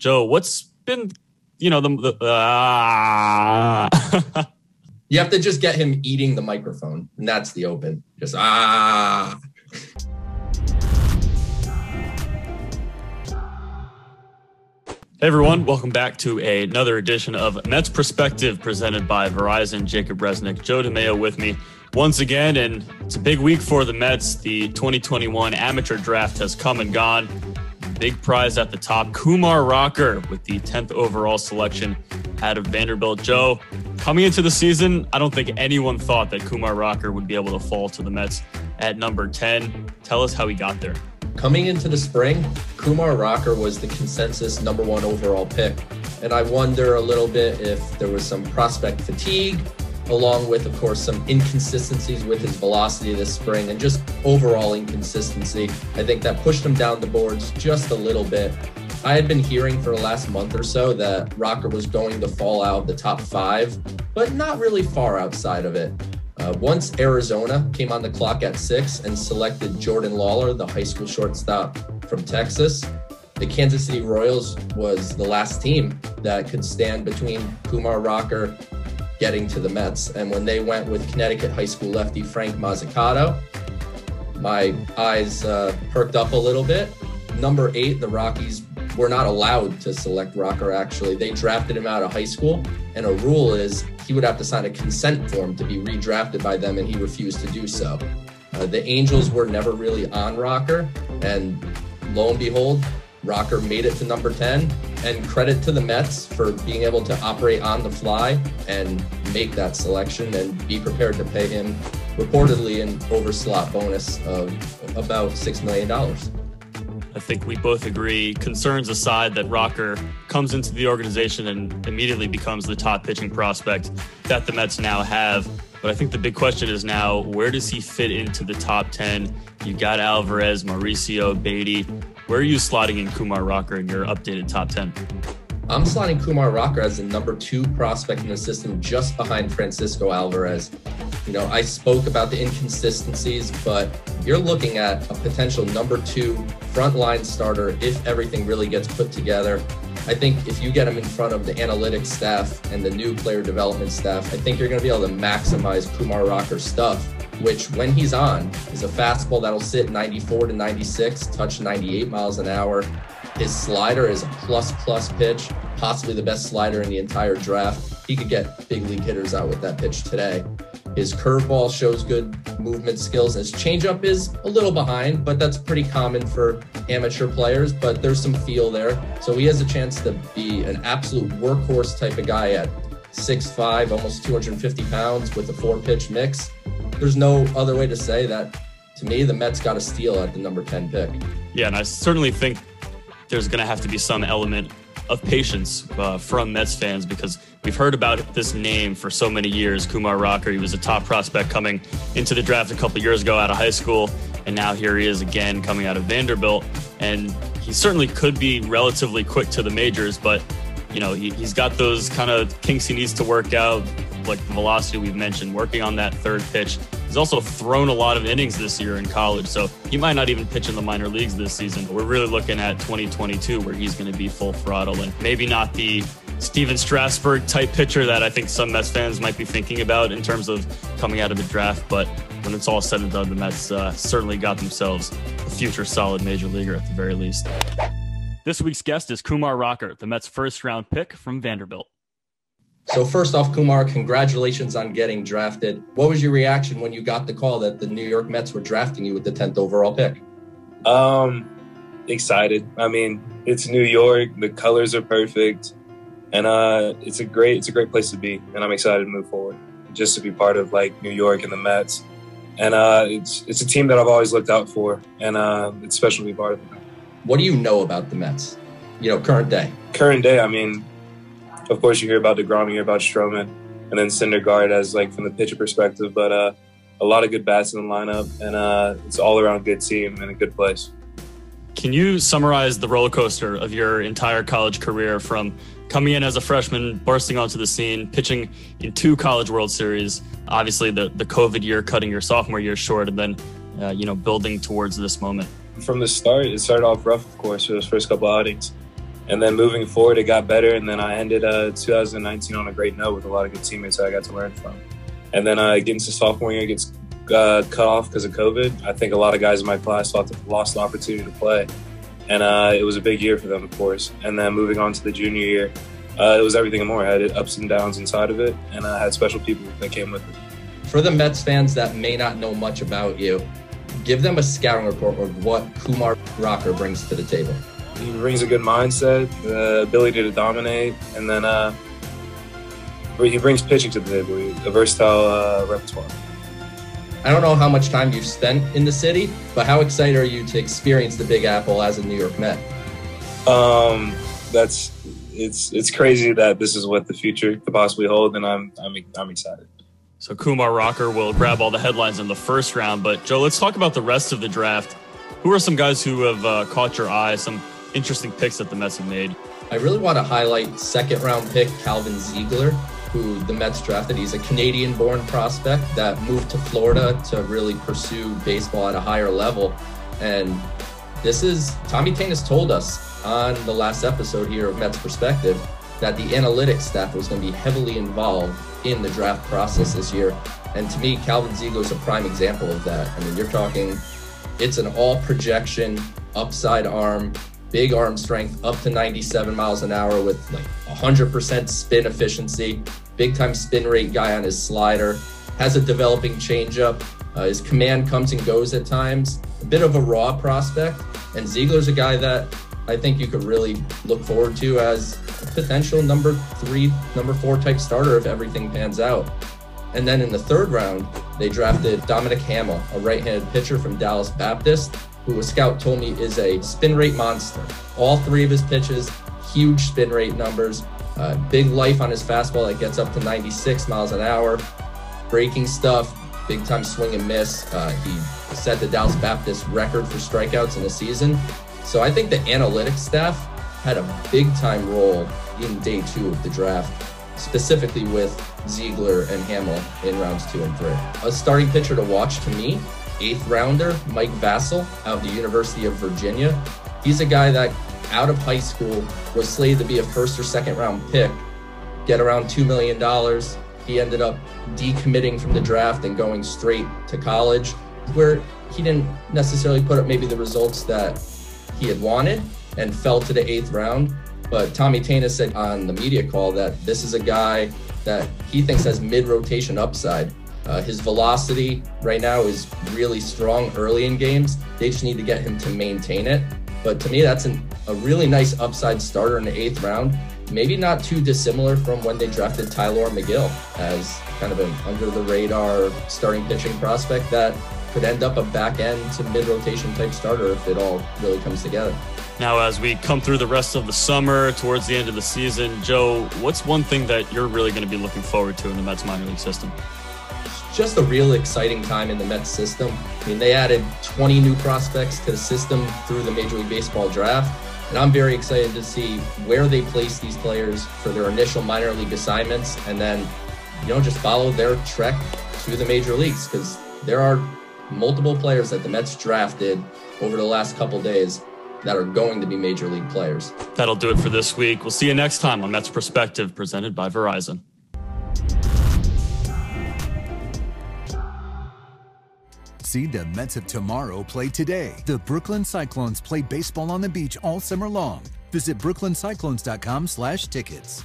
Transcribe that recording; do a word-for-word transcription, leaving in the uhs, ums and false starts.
Joe, what's been, you know, the... the uh... You have to just get him eating the microphone, and that's the open. Just, ah... Hey everyone, welcome back to another edition of Mets Perspective presented by Verizon. Jacob Resnick, Joe DeMayo with me once again, and it's a big week for the Mets. The twenty twenty-one amateur draft has come and gone. Big prize at the top, Kumar Rocker with the tenth overall selection out of Vanderbilt. Joe, coming into the season, I don't think anyone thought that Kumar Rocker would be able to fall to the Mets at number ten. Tell us how he got there. Coming into the spring, Kumar Rocker was the consensus number one overall pick. And I wonder a little bit if there was some prospect fatigue, along with, of course, some inconsistencies with his velocity this spring and just overall inconsistency. I think that pushed him down the boards just a little bit. I had been hearing for the last month or so that Rocker was going to fall out of the top five, but not really far outside of it. Uh, once Arizona came on the clock at six and selected Jordan Lawler, the high school shortstop from Texas, the Kansas City Royals was the last team that could stand between Kumar Rocker getting to the Mets. And when they went with Connecticut high school lefty Frank Mazzucato, my eyes uh, perked up a little bit. Number eight, the Rockies were not allowed to select Rocker, actually. They drafted him out of high school, and a rule is he would have to sign a consent form to be redrafted by them, and he refused to do so. Uh, the Angels were never really on Rocker, and lo and behold, Rocker made it to number ten, and credit to the Mets for being able to operate on the fly and make that selection and be prepared to pay him reportedly an overslot bonus of about six million dollars. I think we both agree, concerns aside, that Rocker comes into the organization and immediately becomes the top pitching prospect that the Mets now have. But I think the big question is now, where does he fit into the top ten? You've got Alvarez, Mauricio, Beatty. Where are you slotting in Kumar Rocker in your updated top ten? I'm slotting Kumar Rocker as the number two prospect in the system, just behind Francisco Alvarez. You know, I spoke about the inconsistencies, but you're looking at a potential number two frontline starter if everything really gets put together. I think if you get him in front of the analytics staff and the new player development staff, I think you're going to be able to maximize Kumar Rocker's stuff, which when he's on is a fastball that'll sit ninety-four to ninety-six, touch ninety-eight miles an hour. His slider is a plus plus pitch, possibly the best slider in the entire draft. He could get big league hitters out with that pitch today. His curveball shows good movement skills. His changeup is a little behind, but that's pretty common for amateur players, but there's some feel there. So he has a chance to be an absolute workhorse type of guy at six five, almost two hundred fifty pounds with a four-pitch mix. There's no other way to say that, to me, the Mets got a steal at the number ten pick. Yeah, and I certainly think there's going to have to be some element of patience uh, from Mets fans, because we've heard about this name for so many years. Kumar Rocker, he was a top prospect coming into the draft a couple years ago out of high school, and now here he is again coming out of Vanderbilt. And he certainly could be relatively quick to the majors, but you know, he, he's got those kind of kinks he needs to work out, like the velocity we've mentioned, working on that third pitch. He's also thrown a lot of innings this year in college, so he might not even pitch in the minor leagues this season. But we're really looking at twenty twenty-two where he's going to be full throttle, and maybe not the Steven Strasburg type pitcher that I think some Mets fans might be thinking about in terms of coming out of the draft. But when it's all said and done, the Mets uh, certainly got themselves a future solid major leaguer at the very least. This week's guest is Kumar Rocker, the Mets' first round pick from Vanderbilt. So first off, Kumar, congratulations on getting drafted. What was your reaction when you got the call that the New York Mets were drafting you with the tenth overall pick? Um, excited. I mean, it's New York. The colors are perfect. And uh, it's a great it's a great place to be. And I'm excited to move forward just to be part of, like, New York and the Mets. And uh, it's, it's a team that I've always looked out for. And uh, it's special to be part of it. What do you know about the Mets, you know, current day? Current day, I mean... Of course, you hear about DeGrom, you hear about Stroman, and then Syndergaard as, like, from the pitcher perspective. But uh, a lot of good bats in the lineup, and uh, it's all around a good team and a good place. Can you summarize the roller coaster of your entire college career from coming in as a freshman, bursting onto the scene, pitching in two College World Series, obviously the, the COVID year, cutting your sophomore year short, and then, uh, you know, building towards this moment? From the start, it started off rough, of course, for those first couple outings. And then moving forward, it got better. And then I ended uh, two thousand nineteen on a great note with a lot of good teammates that I got to learn from. And then uh, getting to sophomore year, gets uh, cut off because of COVID. I think a lot of guys in my class lost the opportunity to play. And uh, it was a big year for them, of course. And then moving on to the junior year, uh, it was everything and more. I had ups and downs inside of it, and I had special people that came with it. For the Mets fans that may not know much about you, give them a scouting report of what Kumar Rocker brings to the table. He brings a good mindset, the ability to dominate, and then uh, he brings pitching to the table, a versatile uh, repertoire. I don't know how much time you've spent in the city, but how excited are you to experience the Big Apple as a New York Met? Um, that's it's it's crazy that this is what the future could possibly hold, and I'm I'm I'm excited. So Kumar Rocker will grab all the headlines in the first round, but Joe, let's talk about the rest of the draft. Who are some guys who have uh, caught your eye? Some interesting picks that the Mets have made. I really want to highlight second round pick Calvin Ziegler, who the Mets drafted. He's a Canadian-born prospect that moved to Florida to really pursue baseball at a higher level. And this is, Tommy Tain has told us on the last episode here of Mets Perspective that the analytics staff was going to be heavily involved in the draft process this year. And to me, Calvin Ziegler is a prime example of that. I mean, you're talking, it's an all-projection, upside arm, big arm strength, up to ninety-seven miles an hour with like one hundred percent spin efficiency, big time spin rate guy on his slider, has a developing changeup. Uh, his command comes and goes at times, a bit of a raw prospect. And Ziegler's a guy that I think you could really look forward to as a potential number three, number four type starter if everything pans out. And then in the third round, they drafted Dominic Hamel, a right-handed pitcher from Dallas Baptist, who a scout told me is a spin rate monster. All three of his pitches, huge spin rate numbers, uh, big life on his fastball that gets up to ninety-six miles an hour, breaking stuff, big time swing and miss. Uh, he set the Dallas Baptist record for strikeouts in a season. So I think the analytics staff had a big time role in day two of the draft, specifically with Ziegler and Hamel in rounds two and three. A starting pitcher to watch to me, eighth rounder, Mike Vassell out of the University of Virginia. He's a guy that out of high school was slated to be a first or second round pick, get around two million dollars. He ended up decommitting from the draft and going straight to college where he didn't necessarily put up maybe the results that he had wanted and fell to the eighth round. But Tommy Tain said on the media call that this is a guy that he thinks has mid-rotation upside. Uh, his velocity right now is really strong early in games. They just need to get him to maintain it. But to me, that's an, a really nice upside starter in the eighth round. Maybe not too dissimilar from when they drafted Tyler McGill as kind of an under-the-radar starting pitching prospect that could end up a back-end to mid-rotation type starter if it all really comes together. Now, as we come through the rest of the summer, towards the end of the season, Joe, what's one thing that you're really going to be looking forward to in the Mets minor league system? Just a real exciting time in the Mets system. I mean, they added twenty new prospects to the system through the Major League Baseball draft, and I'm very excited to see where they place these players for their initial minor league assignments, and then, you know, just follow their trek to the major leagues, because there are multiple players that the Mets drafted over the last couple days that are going to be major league players. That'll do it for this week. We'll see you next time on Mets Perspective, presented by Verizon. See the Mets of tomorrow play today. The Brooklyn Cyclones play baseball on the beach all summer long. Visit brooklyn cyclones dot com slash tickets.